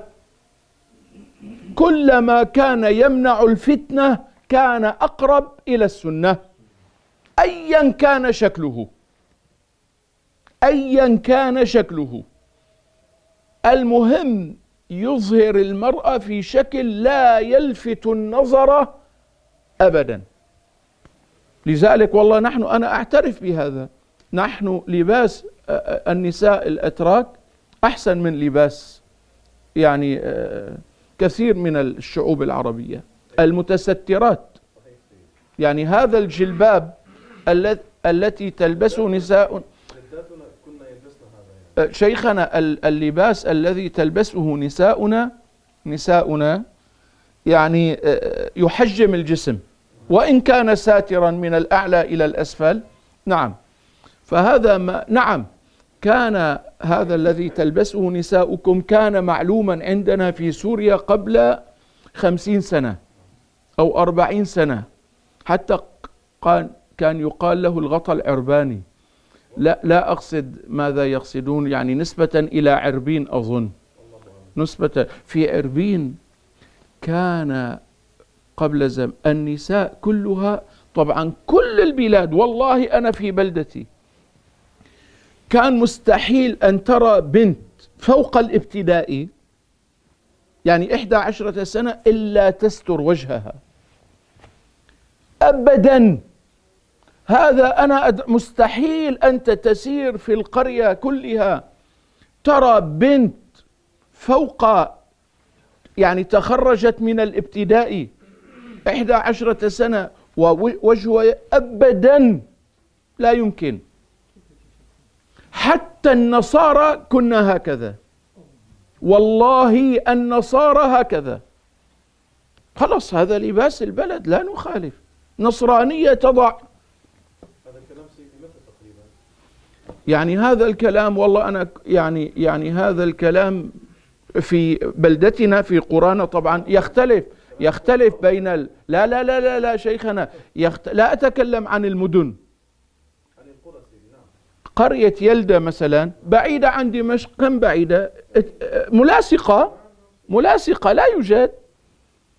كلما كان يمنع الفتنة كان أقرب إلى السنة، أيا كان شكله، أيا كان شكله. المهم يظهر المرأة في شكل لا يلفت النظر أبدا. لذلك والله نحن، أنا أعترف بهذا، نحن لباس النساء الأتراك أحسن من لباس يعني كثير من الشعوب العربية المتسترات. يعني هذا الجلباب التي تلبسه نساء، شيخنا اللباس الذي تلبسه نساؤنا يعني يحجم الجسم وإن كان ساترا من الأعلى إلى الأسفل. نعم، فهذا ما، نعم، كان هذا الذي تلبسه نساؤكم كان معلوما عندنا في سوريا قبل 50 سنة أو 40 سنة، حتى كان يقال له الغطى العرباني. لا أقصد ماذا يقصدون، يعني نسبة إلى عربين أظن، نسبة في عربين. كان قبل زمن النساء كلها، طبعا كل البلاد، والله أنا في بلدتي كان مستحيل أن ترى بنت فوق الابتدائي، يعني 11 سنة، إلا تستر وجهها أبدا. هذا أنا مستحيل. أنت تسير في القرية كلها ترى بنت فوق، يعني تخرجت من الابتدائي 11 سنة ووجهها أبدا لا يمكن. حتى النصارى كنا هكذا، والله النصارى هكذا. خلاص، هذا لباس البلد، لا نخالف. نصرانية تضع يعني هذا الكلام، والله أنا يعني هذا الكلام في بلدتنا في قرانا طبعا يختلف بين لا لا لا لا لا شيخنا، لا أتكلم عن المدن. قرية يلدة مثلا بعيدة عن دمشق، كم بعيدة؟ ملاصقة، لا يوجد،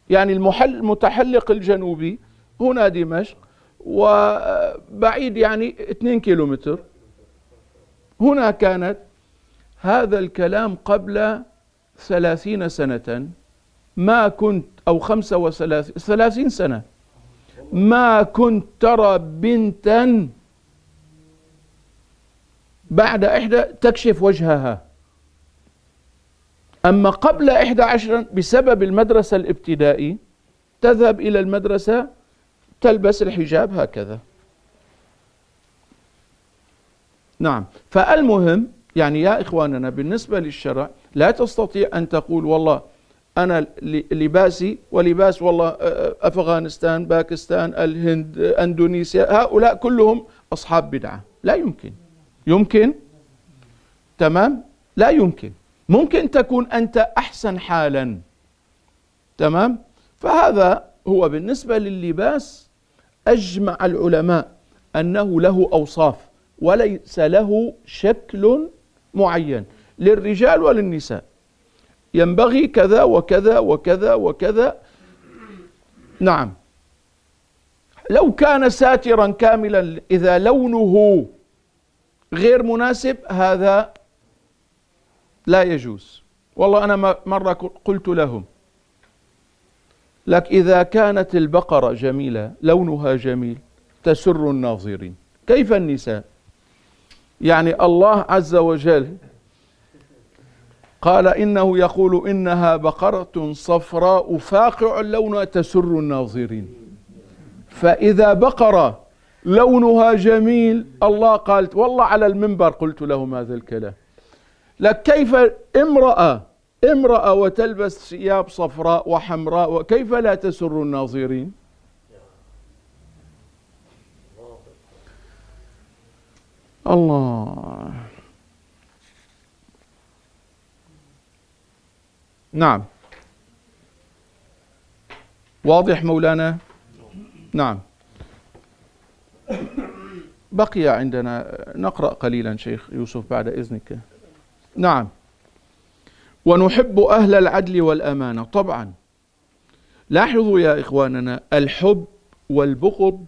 يعني المتحلق الجنوبي هنا دمشق، وبعيد يعني 2 كيلومتر. هنا كانت هذا الكلام قبل 30 سنة، ما كنت، أو 35 سنة، ما كنت ترى بنتا بعد 1 تكشف وجهها. أما قبل 11 بسبب المدرسة الابتدائي تذهب إلى المدرسة تلبس الحجاب هكذا. نعم، فالمهم يعني يا إخواننا بالنسبة للشرع لا تستطيع أن تقول والله أنا لباسي ولباس والله أفغانستان، باكستان، الهند، أندونيسيا، هؤلاء كلهم أصحاب بدعة. لا يمكن. يمكن؟ تمام؟ لا يمكن. ممكن تكون أنت أحسن حالا، تمام؟ فهذا هو بالنسبة للباس. أجمع العلماء أنه له أوصاف وليس له شكل معين، للرجال وللنساء ينبغي كذا وكذا وكذا وكذا. نعم. لو كان ساترا كاملا إذا لونه غير مناسب هذا لا يجوز. والله أنا مرة قلت لهم لك إذا كانت البقرة جميلة لونها جميل تسر الناظرين كيف النساء؟ يعني الله عز وجل قال إنه يقول إنها بقرة صفراء فاقع لونها تسر الناظرين. فإذا بقرة لونها جميل الله قال، والله على المنبر قلت لهم هذا الكلام، لك كيف امرأة وتلبس ثياب صفراء وحمراء وكيف لا تسر الناظرين؟ الله. نعم. واضح مولانا؟ نعم. بقي عندنا نقرأ قليلا شيخ يوسف بعد إذنك. نعم. ونحب أهل العدل والأمانة. طبعا لاحظوا يا إخواننا الحب والبغض،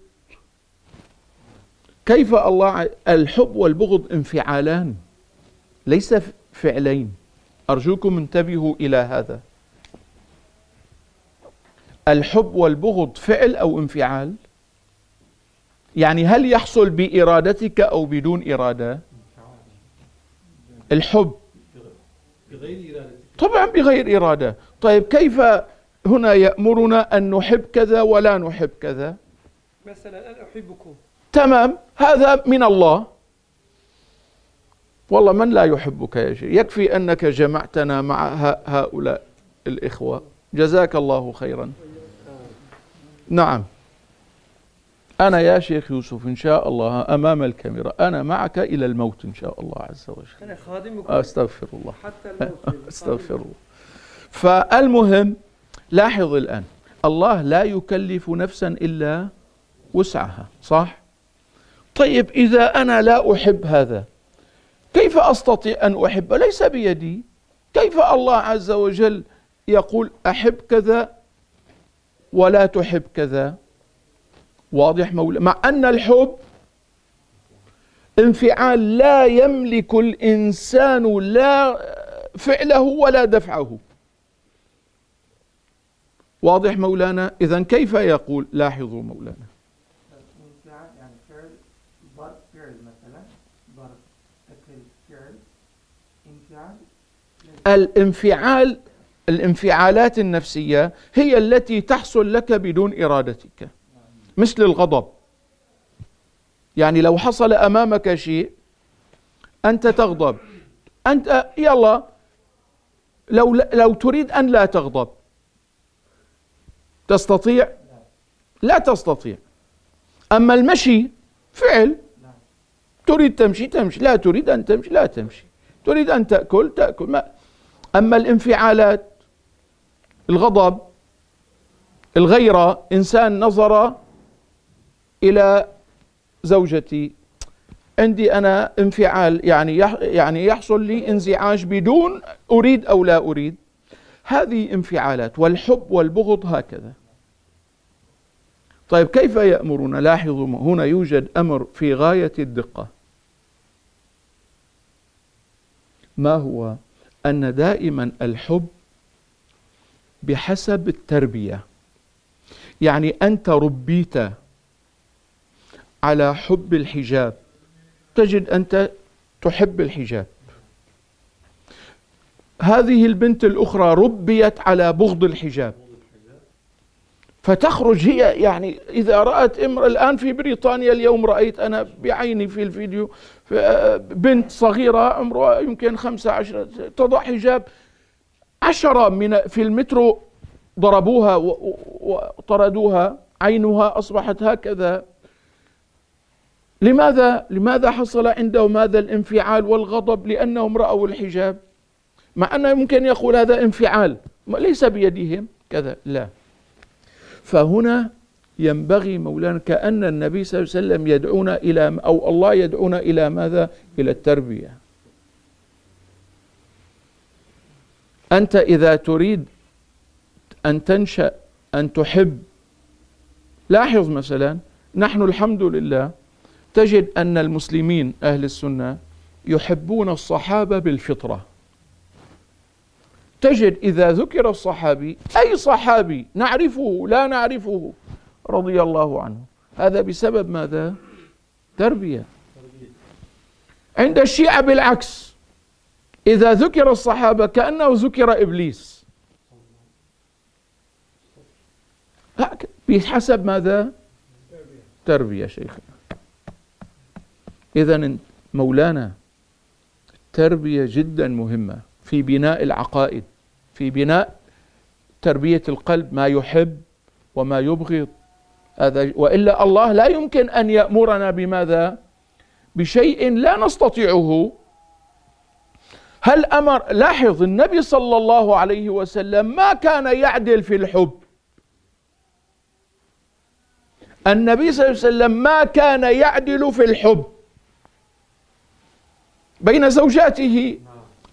كيف الله، الحب والبغض انفعالان ليس فعلين، أرجوكم انتبهوا إلى هذا. الحب والبغض فعل أو انفعال؟ يعني هل يحصل بإرادتك أو بدون إرادة؟ الحب بغير إرادة، طبعا بغير إرادة. طيب كيف هنا يأمرنا أن نحب كذا ولا نحب كذا؟ مثلا أنا أحبكم، تمام، هذا من الله. والله من لا يحبك يا شيخ؟ يكفي أنك جمعتنا مع هؤلاء الإخوة، جزاك الله خيرا. نعم. أنا يا شيخ يوسف إن شاء الله أمام الكاميرا أنا معك إلى الموت إن شاء الله عز وجل، أنا خادمك، أستغفر الله حتى الموت، أستغفر الله. فالمهم لاحظ الآن الله لا يكلف نفسا إلا وسعها، صح؟ طيب إذا أنا لا أحب هذا كيف أستطيع أن أحب؟ ليس بيدي. كيف الله عز وجل يقول أحب كذا ولا تحب كذا؟ واضح مولا؟ مع أن الحب انفعال لا يملك الإنسان لا فعله ولا دفعه. واضح مولانا؟ إذن كيف يقول؟ لاحظوا مولانا، الانفعال، الانفعالات النفسية هي التي تحصل لك بدون إرادتك، مثل الغضب. يعني لو حصل أمامك شيء أنت تغضب، أنت يلا لو تريد أن لا تغضب تستطيع؟ لا تستطيع. أما المشي فعل، تريد تمشي تمشي، لا تريد أن تمشي لا تمشي، تريد أن تأكل تأكل. ما أما الانفعالات، الغضب، الغيرة، إنسان نظر إلى زوجتي عندي أنا انفعال، يعني يحصل لي انزعاج بدون أريد أو لا أريد، هذه انفعالات. والحب والبغض هكذا. طيب كيف يأمرنا؟ لاحظوا هنا يوجد أمر في غاية الدقة. ما هو؟ أن دائما الحب بحسب التربية. يعني أنت ربيت على حب الحجاب، تجد أنت تحب الحجاب. هذه البنت الأخرى ربيت على بغض الحجاب، فتخرج هي، يعني إذا رأت امرأة، الآن في بريطانيا اليوم رأيت أنا بعيني في الفيديو بنت صغيرة عمرها يمكن 15 تضع حجاب، 10 في المترو ضربوها وطردوها، عينها أصبحت هكذا. لماذا حصل عندهم هذا الانفعال والغضب؟ لأنهم رأوا الحجاب، مع أنه يمكن يقول هذا انفعال ليس بيدهم كذا، لا. فهنا ينبغي مولانا، كأن النبي صلى الله عليه وسلم يدعونا إلى، أو الله يدعونا إلى ماذا؟ إلى التربية. أنت إذا تريد أن تنشأ، أن تحب، لاحظ مثلا نحن الحمد لله تجد أن المسلمين أهل السنة يحبون الصحابة بالفطرة. تجد إذا ذكر الصحابي أي صحابي نعرفه لا نعرفه رضي الله عنه، هذا بسبب ماذا؟ تربية. عند الشيعة بالعكس، إذا ذكر الصحابة كأنه ذكر إبليس، بحسب ماذا؟ تربية. شيخنا إذن مولانا التربية جدا مهمة في بناء العقائد، في بناء تربية القلب، ما يحب وما يبغض. هذا وإلا الله لا يمكن أن يأمرنا بماذا؟ بشيء لا نستطيعه. هل أمر؟ لاحظ النبي صلى الله عليه وسلم ما كان يعدل في الحب. النبي صلى الله عليه وسلم ما كان يعدل في الحب بين زوجاته،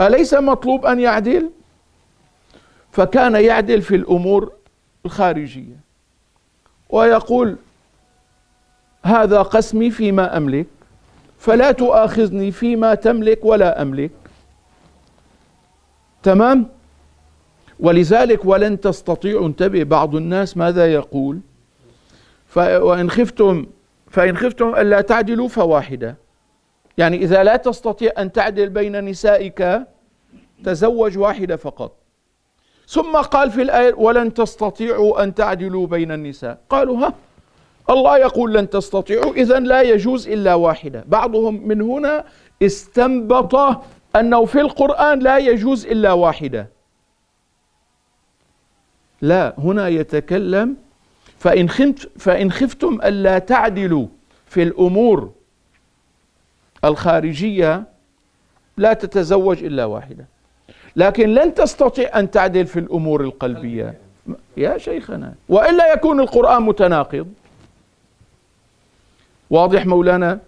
أليس مطلوب أن يعدل؟ فكان يعدل في الأمور الخارجية ويقول هذا قسمي فيما أملك فلا تؤاخذني فيما تملك ولا أملك. تمام؟ ولذلك ولن تستطيعوا، انتبه، بعض الناس ماذا يقول؟ فإن خفتم ألا تعدلوا فواحدة، يعني إذا لا تستطيع أن تعدل بين نسائك تزوج واحدة فقط. ثم قال في الآية ولن تستطيعوا أن تعدلوا بين النساء، قالوا ها الله يقول لن تستطيعوا، إذن لا يجوز إلا واحدة. بعضهم من هنا استنبط أنه في القرآن لا يجوز إلا واحدة. لا، هنا يتكلم فإن خفتم ألا تعدلوا في الأمور الخارجية لا تتزوج إلا واحدة، لكن لن تستطيع أن تعدل في الأمور القلبية يا شيخنا، وإلا يكون القرآن متناقض. واضح مولانا؟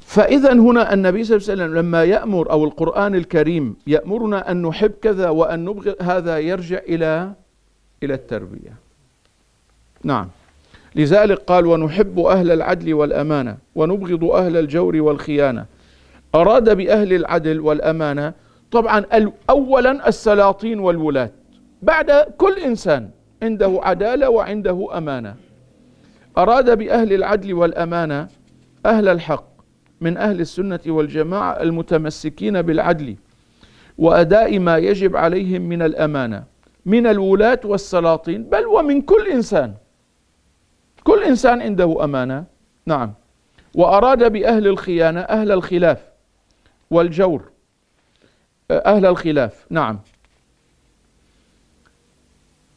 فإذا هنا النبي صلى الله عليه وسلم لما يأمر، أو القرآن الكريم يأمرنا أن نحب كذا وأن نبغض، هذا يرجع إلى التربية. نعم، لذلك قال ونحب أهل العدل والأمانة ونبغض أهل الجور والخيانة. أراد بأهل العدل والأمانة طبعا أولا السلاطين والولاة، بعد كل إنسان عنده عدالة وعنده أمانة. أراد بأهل العدل والأمانة أهل الحق من أهل السنة والجماعة المتمسكين بالعدل وأداء ما يجب عليهم من الأمانة من الولاة والسلاطين، بل ومن كل إنسان، كل إنسان عنده أمانة. نعم، وأراد بأهل الخيانة أهل الخلاف والجور، أهل الخلاف. نعم،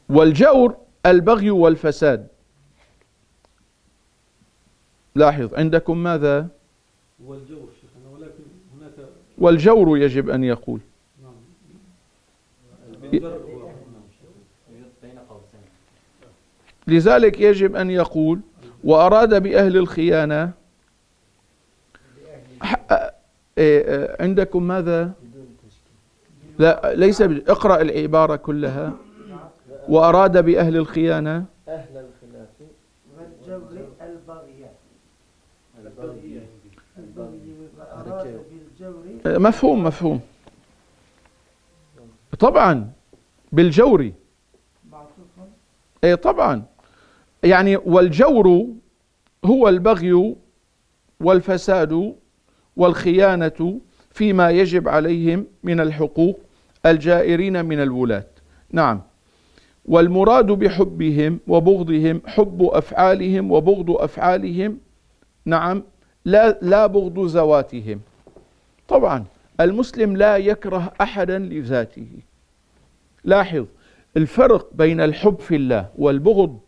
والجور البغي والفساد. لاحظ عندكم ماذا؟ والجور شيخنا، ولكن هناك والجور يجب أن يقول. نعم، البغي لذلك يجب أن يقول وأراد بأهل الخيانة. عندكم ماذا؟ لا ليس، اقرأ العبارة كلها. وأراد بأهل الخيانة أهل الخلاف والجور البغية. مفهوم مفهوم طبعا، بالجور طبعا، يعني والجور هو البغي والفساد والخيانة فيما يجب عليهم من الحقوق الجائرين من الولاة. نعم، والمراد بحبهم وبغضهم حب أفعالهم وبغض أفعالهم. نعم، لا بغض ذواتهم. طبعا المسلم لا يكره أحدا لذاته. لاحظ الفرق بين الحب في الله والبغض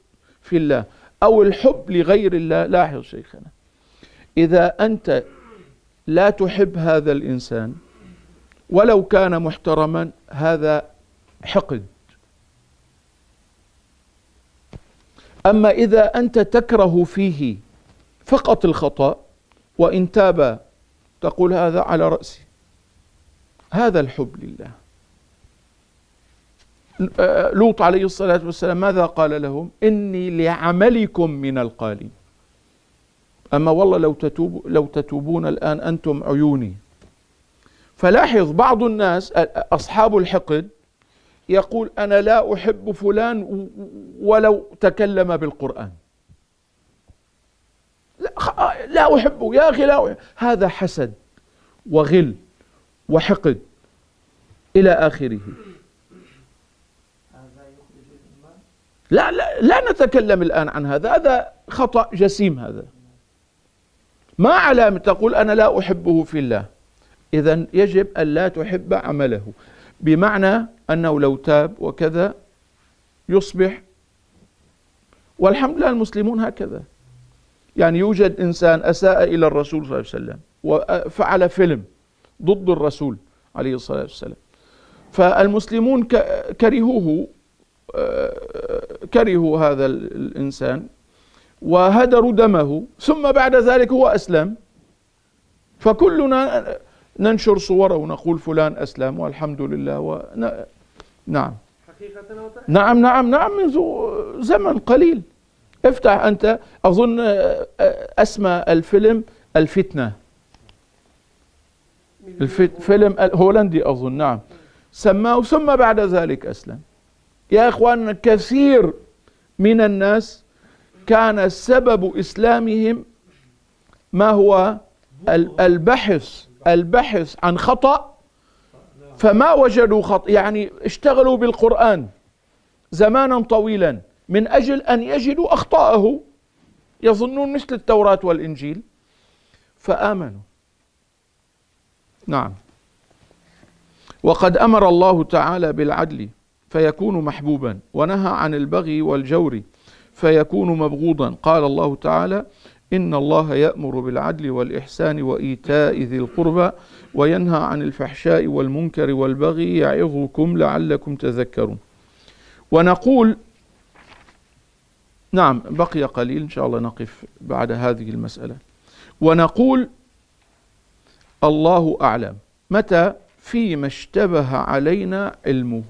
في الله أو الحب لغير الله. لاحظ شيخنا، إذا أنت لا تحب هذا الإنسان ولو كان محترما، هذا حقد. أما إذا أنت تكره فيه فقط الخطأ وإن تاب تقول هذا على رأسي، هذا الحب لله. لوط عليه الصلاة والسلام ماذا قال لهم؟ إني لعملكم من القالين. أما والله لو تتوبون الآن أنتم عيوني. فلاحظ بعض الناس أصحاب الحقد يقول أنا لا أحب فلان ولو تكلم بالقرآن، لا أحبه يا أخي لا أحبه. هذا حسد وغل وحقد إلى آخره. لا لا لا نتكلم الآن عن هذا، هذا خطأ جسيم. هذا ما علامة تقول أنا لا أحبه في الله؟ إذن يجب أن لا تحب عمله، بمعنى أنه لو تاب وكذا يصبح، والحمد لله المسلمون هكذا. يعني يوجد إنسان أساء إلى الرسول صلى الله عليه وسلم وفعل فيلم ضد الرسول عليه الصلاة والسلام، فالمسلمون كرهوا هذا الإنسان وهدروا دمه، ثم بعد ذلك هو أسلم، فكلنا ننشر صوره ونقول فلان أسلم والحمد لله نعم حقيقة نعم نعم نعم منذ زمن قليل. افتح أنت، أظن اسمى الفيلم الفتنة، فيلم الهولندي أظن، نعم سماه، ثم بعد ذلك أسلم. يا إخواننا كثير من الناس كان سبب إسلامهم ما هو؟ البحث عن خطأ، فما وجدوا خطأ، يعني اشتغلوا بالقرآن زمانا طويلا من أجل أن يجدوا أخطاءه، يظنون مثل التوراة والإنجيل فآمنوا. نعم. وقد أمر الله تعالى بالعدل فيكون محبوبا، ونهى عن البغي والجور فيكون مبغوضا. قال الله تعالى: إن الله يأمر بالعدل والإحسان وإيتاء ذي القربى وينهى عن الفحشاء والمنكر والبغي يعظكم لعلكم تذكرون. ونقول نعم، بقي قليل إن شاء الله نقف بعد هذه المسألة. ونقول الله أعلم متى فيما اشتبه علينا علمه.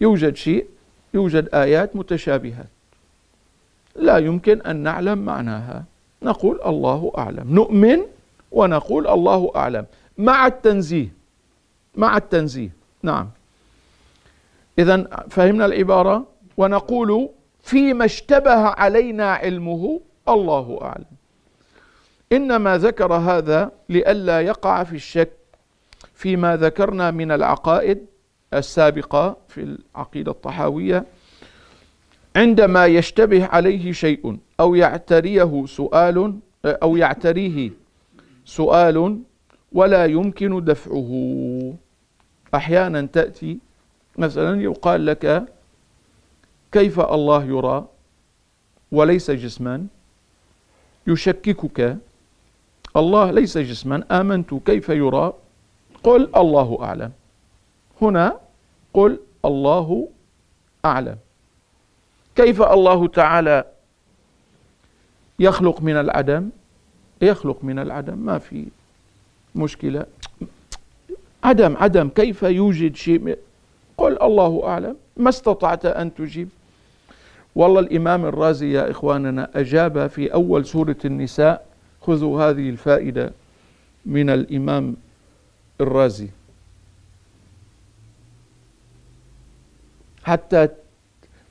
يوجد شيء، يوجد آيات متشابهات لا يمكن أن نعلم معناها، نقول الله أعلم، نؤمن ونقول الله أعلم مع التنزيه، مع التنزيه. نعم. إذن فهمنا العبارة، ونقول فيما اشتبه علينا علمه الله أعلم. إنما ذكر هذا لئلا يقع في الشك فيما ذكرنا من العقائد السابقة في العقيدة الطحاوية، عندما يشتبه عليه شيء أو يعتريه سؤال ولا يمكن دفعه. أحيانا تأتي مثلا يقال لك كيف الله يرى وليس جسما، يشككك الله ليس جسما، آمنت كيف يرى؟ قل الله أعلم. هنا قل الله أعلم. كيف الله تعالى يخلق من العدم؟ يخلق من العدم، ما في مشكلة، عدم كيف يوجد شيء؟ قل الله أعلم، ما استطعت أن تجيب. والله الإمام الرازي يا إخواننا أجاب في أول سورة النساء. خذوا هذه الفائدة من الإمام الرازي حتى،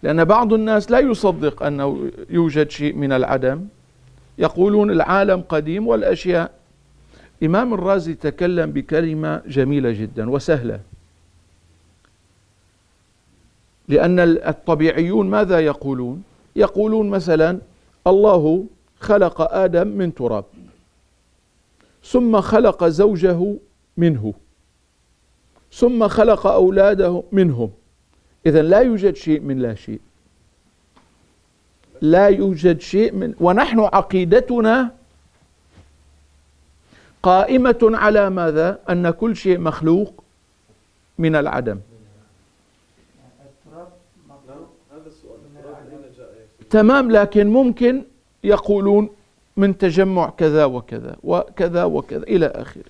لأن بعض الناس لا يصدق أنه يوجد شيء من العدم، يقولون العالم قديم والأشياء. إمام الرازي تكلم بكلمة جميلة جدا وسهلة، لأن الطبيعيون ماذا يقولون؟ يقولون مثلا الله خلق آدم من تراب، ثم خلق زوجه منه، ثم خلق أولاده منهم. إذن لا يوجد شيء من لا شيء، لا يوجد شيء من، ونحن عقيدتنا قائمة على ماذا؟ أن كل شيء مخلوق من العدم. تمام، لكن ممكن يقولون من تجمع كذا وكذا وكذا وكذا إلى آخره.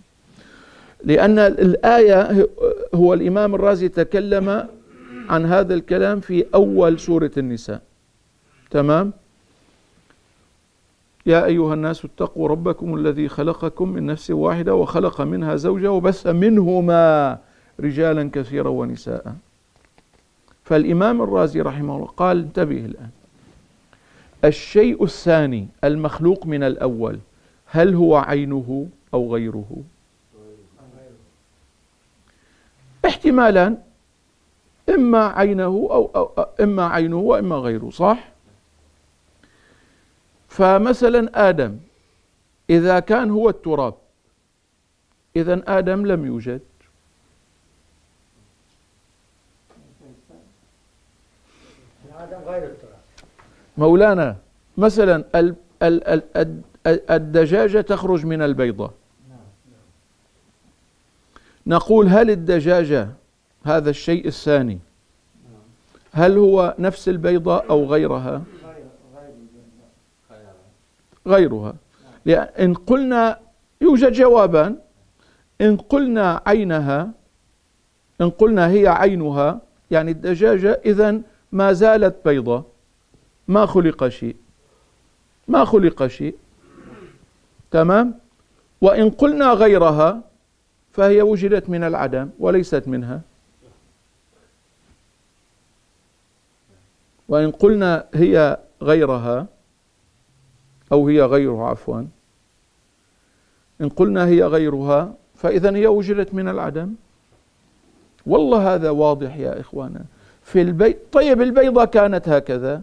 لأن الآية هو الإمام الرازي تكلم عن هذا الكلام في أول سورة النساء. تمام؟ يا أيها الناس اتقوا ربكم الذي خلقكم من نفس واحدة وخلق منها زوجها وبث منهما رجالا كثيرا ونساء. فالإمام الرازي رحمه الله قال انتبه الآن، الشيء الثاني المخلوق من الأول هل هو عينه أو غيره؟ احتمالا إما عينه أو إما عينه وإما غيره، صح؟ فمثلا آدم إذا كان هو التراب إذن آدم لم يوجد، مولانا مثلا الدجاجة تخرج من البيضة، نقول هل الدجاجة هذا الشيء الثاني هل هو نفس البيضة أو غيرها؟ غيرها. إن قلنا يوجد جوابان، إن قلنا عينها، إن قلنا هي عينها يعني الدجاجة إذن ما زالت بيضة، ما خلق شيء، ما خلق شيء. تمام؟ وإن قلنا غيرها فهي وجدت من العدم وليست منها. وإن قلنا هي غيرها أو هي غيرها عفوا، إن قلنا هي غيرها فإذا هي وجدت من العدم. والله هذا واضح يا إخوانا في البيض. طيب البيضة كانت هكذا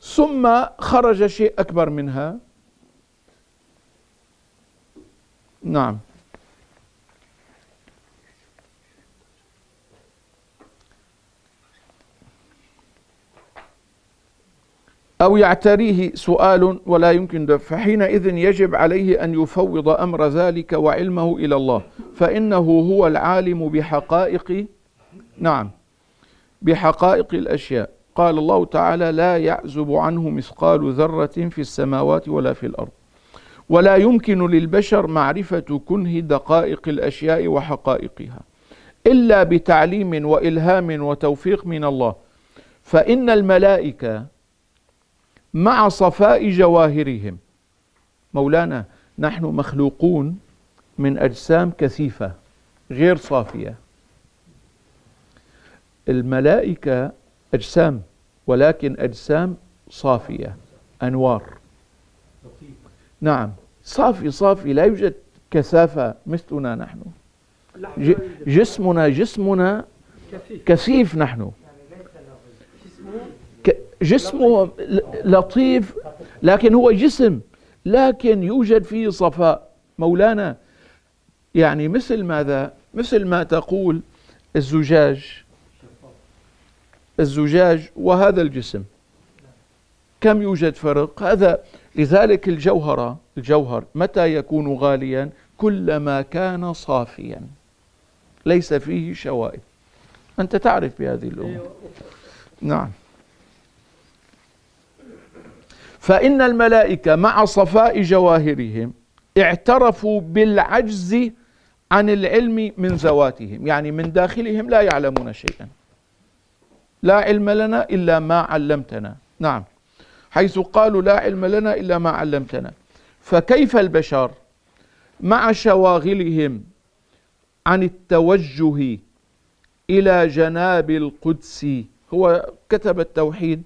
ثم خرج شيء أكبر منها. نعم. أو يعتريه سؤال ولا يمكن دفعه، فحينئذ يجب عليه أن يفوض أمر ذلك وعلمه إلى الله، فإنه هو العالم بحقائق، نعم، بحقائق الأشياء. قال الله تعالى: لا يعزب عنه مثقال ذرة في السماوات ولا في الأرض. ولا يمكن للبشر معرفة كنه دقائق الأشياء وحقائقها إلا بتعليم وإلهام وتوفيق من الله، فإن الملائكة مع صفاء جواهرهم، مولانا نحن مخلوقون من أجسام كثيفة غير صافية، الملائكة أجسام ولكن أجسام صافية أنوار، نعم، صافي صافي، لا يوجد كثافة مثلنا نحن، جسمنا كثيف، نحن جسمه لطيف لكن هو جسم، لكن يوجد فيه صفاء. مولانا يعني مثل ماذا؟ مثل ما تقول الزجاج وهذا الجسم كم يوجد فرق؟ هذا لذلك الجوهر متى يكون غاليا؟ كلما كان صافيا ليس فيه شوائب، أنت تعرف بهذه الأمور. نعم. فإن الملائكة مع صفاء جواهرهم اعترفوا بالعجز عن العلم من ذواتهم، يعني من داخلهم لا يعلمون شيئا، لا علم لنا إلا ما علمتنا، نعم، حيث قالوا لا علم لنا إلا ما علمتنا. فكيف البشر مع شواغلهم عن التوجه إلى جناب القدس؟ هو كتب التوحيد،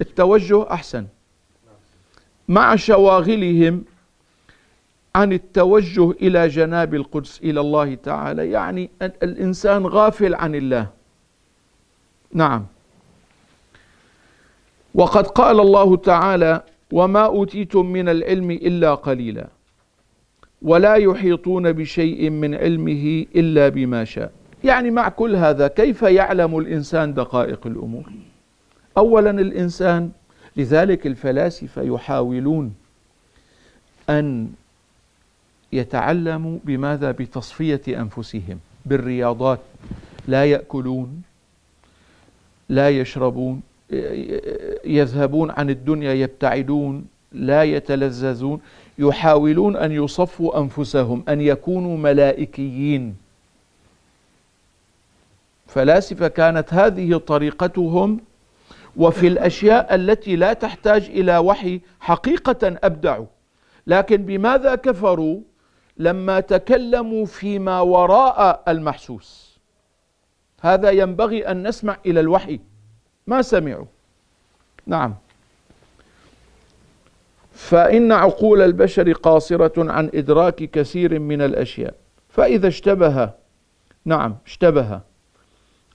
التوجه أحسن، مع شواغلهم عن التوجه إلى جناب القدس إلى الله تعالى، يعني الإنسان غافل عن الله. نعم. وقد قال الله تعالى: وما أوتيتم من العلم إلا قليلا ولا يحيطون بشيء من علمه إلا بما شاء. يعني مع كل هذا كيف يعلم الإنسان دقائق الأمور؟ أولا الإنسان، لذلك الفلاسفة يحاولون أن يتعلموا بماذا؟ بتصفية أنفسهم بالرياضات، لا يأكلون لا يشربون، يذهبون عن الدنيا، يبتعدون، لا يتلذذون، يحاولون أن يصفوا أنفسهم، أن يكونوا ملائكيين. فلاسفة كانت هذه طريقتهم، وفي الأشياء التي لا تحتاج إلى وحي حقيقة أبدعوا. لكن بماذا كفروا؟ لما تكلموا فيما وراء المحسوس. هذا ينبغي أن نسمع إلى الوحي، ما سمعوا. نعم. فإن عقول البشر قاصرة عن إدراك كثير من الأشياء، فإذا اشتبه، نعم اشتبه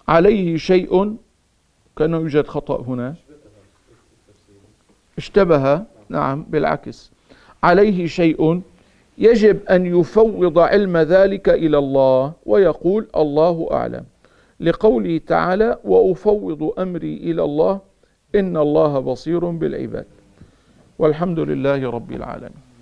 عليه شيء، كأنه يوجد خطأ هنا، اشتبه، نعم بالعكس، عليه شيء يجب أن يفوض علم ذلك إلى الله ويقول الله أعلم، لقوله تعالى وأفوض أمري إلى الله إن الله بصير بالعباد. والحمد لله رب العالمين.